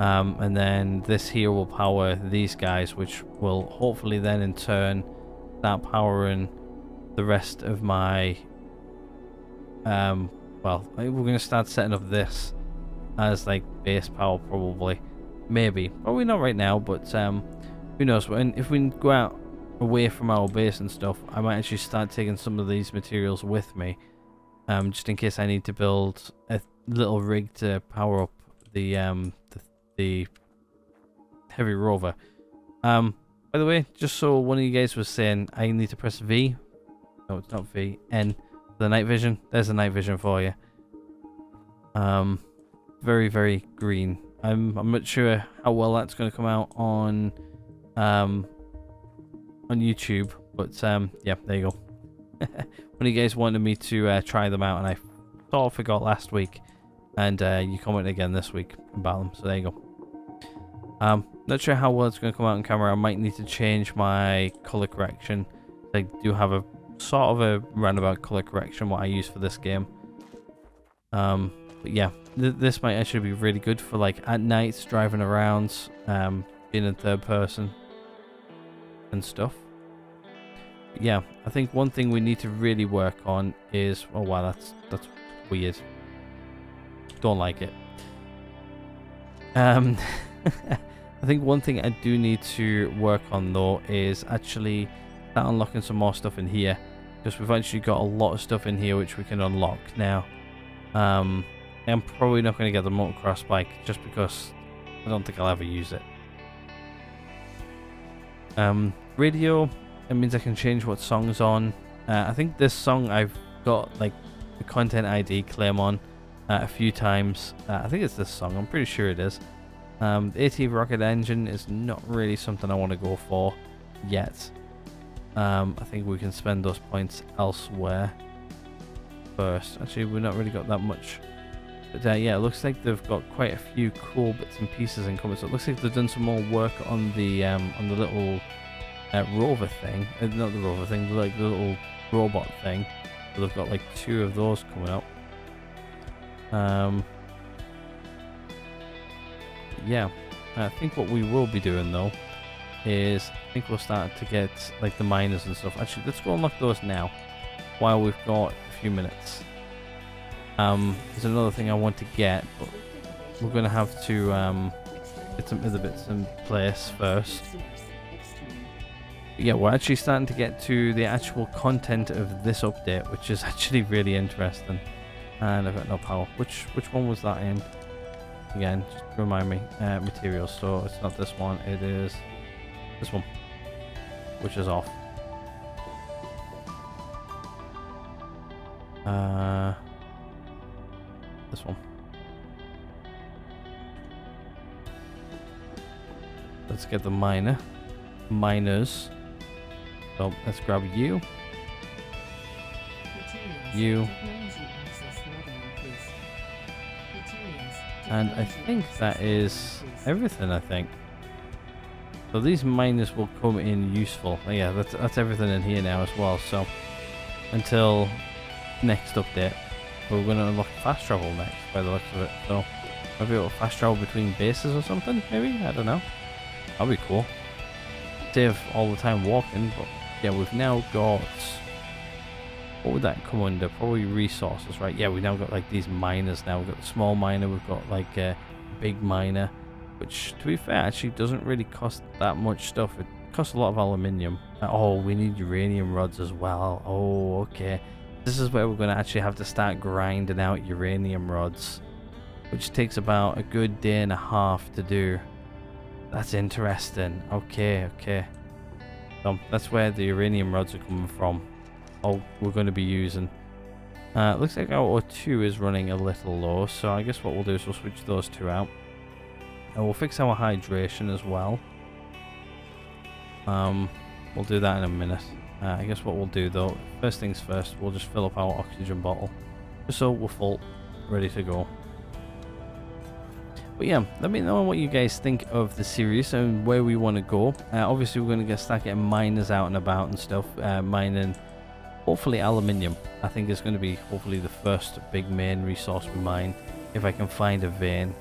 And then this here will power these guys, which will hopefully then in turn start powering the rest of my... well, we're going to start setting up this as like base power, probably, maybe, probably not right now, but who knows? And if we go out away from our base and stuff, I might actually start taking some of these materials with me, just in case I need to build a little rig to power up the heavy rover. By the way, just so one of you guys was saying, I need to press V. No, it's not V. N. The night vision. There's the night vision for you. Very, very green. I'm not sure how well that's going to come out on YouTube, but yeah, there you go. One of you guys wanted me to try them out, and I sort of forgot last week, and you commented again this week about them. So there you go. Not sure how well it's going to come out on camera. I might need to change my color correction. I do have a sort of a roundabout color correction what I use for this game, but yeah, this might actually be really good for like at nights driving around, being in third person and stuff. But yeah, I think one thing we need to really work on is, oh wow, that's weird, don't like it. I think one thing I do need to work on though is actually unlocking some more stuff in here, because we've actually got a lot of stuff in here which we can unlock now. I'm probably not going to get the motocross bike just because I don't think I'll ever use it. Radio, it means I can change what song's on. I think this song I've got like the content ID claim on a few times. I think it's this song, I'm pretty sure it is. The AT rocket engine is not really something I want to go for yet. I think we can spend those points elsewhere first. Actually, we've not really got that much. But yeah, it looks like they've got quite a few cool bits and pieces in common. So it looks like they've done some more work on the little rover thing. Not the rover thing, like the little robot thing. So they've got like 2 of those coming up. Yeah, I think what we will be doing though is, I think we'll start to get like the miners and stuff. Actually, let's go unlock those now while we've got a few minutes. There's another thing I want to get, but we're going to have to get some other bits in place first. Yeah, we're actually starting to get to the actual content of this update, which is actually really interesting. And I've got no power. Which one was that in? Again, just remind me. Materials. So it's not this one. It is this one, which is off. This one. Let's get the miners. So let's grab you. You. And I think that is everything, I think. So these miners will come in useful. Oh, yeah, that's everything in here now as well. So until next update, we're going to unlock fast travel next by the looks of it. So maybe it'll fast travel between bases or something, maybe? I don't know. That'll be cool. Save all the time walking, but yeah, we've now got... What would that come under? Probably resources, right? Yeah, we've now got like these miners now. We've got the small miner, we've got like a big miner, which to be fair actually doesn't really cost that much stuff. It costs a lot of aluminium. Oh, we need uranium rods as well. Oh, okay. This is where we're going to actually have to start grinding out uranium rods, which takes about a good day and a half to do. That's interesting. Okay, okay. So that's where the uranium rods are coming from. We're going to be using. Looks like our O2 is running a little low, so I guess what we'll do is we'll switch those two out, and we'll fix our hydration as well. We'll do that in a minute. I guess what we'll do though, first things first, we'll just fill up our oxygen bottle, just so we're full, ready to go. But yeah, let me know what you guys think of the series and where we want to go. Obviously we're going to start getting miners out and about and stuff, mining. Hopefully aluminium, I think, is going to be hopefully the first big main resource we mine, if I can find a vein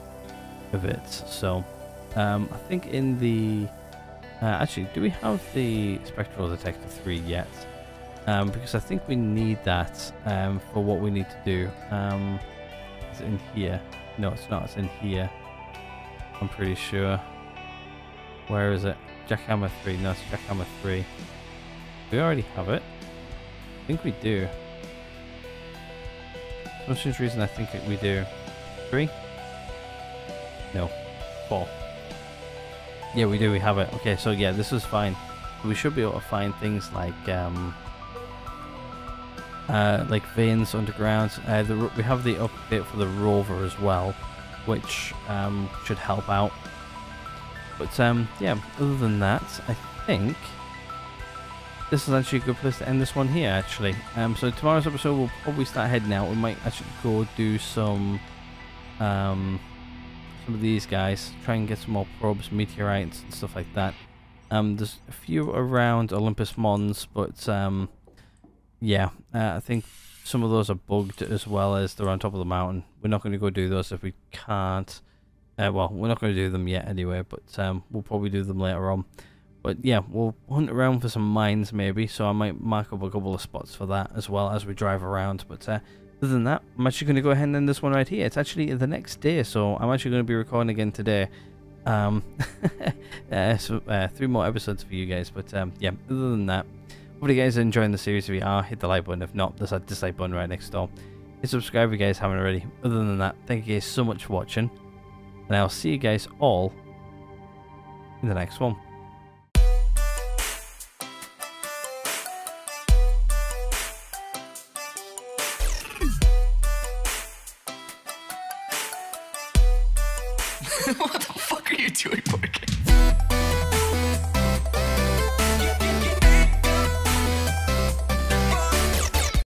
of it. So I think in the actually, do we have the spectral detector 3 yet? Because I think we need that for what we need to do. Is it in here? No, it's not. It's in here, I'm pretty sure. Where is it? Jackhammer 3. No, it's Jackhammer 3. We already have it. I think we do. For some reason, I think we do. 3? No. 4. Yeah, we do. We have it. Okay, so yeah, this is fine. We should be able to find things like veins underground. We have the update for the rover as well, which should help out. But yeah, other than that, I think this is actually a good place to end this one here, actually. So tomorrow's episode, we'll probably start heading out. We might actually go do some of these guys, try and get some more probes, meteorites and stuff like that. There's a few around Olympus Mons, but yeah, I think some of those are bugged as well as they're on top of the mountain. We're not going to go do those if we can't. Well, we're not going to do them yet anyway, but we'll probably do them later on. But yeah, we'll hunt around for some mines maybe, so I might mark up a couple of spots for that as well as we drive around. But other than that, I'm actually going to go ahead and end this one right here. It's actually the next day, so I'm actually going to be recording again today. So 3 more episodes for you guys. But yeah, other than that, hopefully you guys are enjoying the series. If you are, hit the like button. If not, there's that dislike button right next door. Hit subscribe if you guys haven't already. Other than that, thank you guys so much for watching, and I'll see you guys all in the next one. What the fuck are you doing, Parker?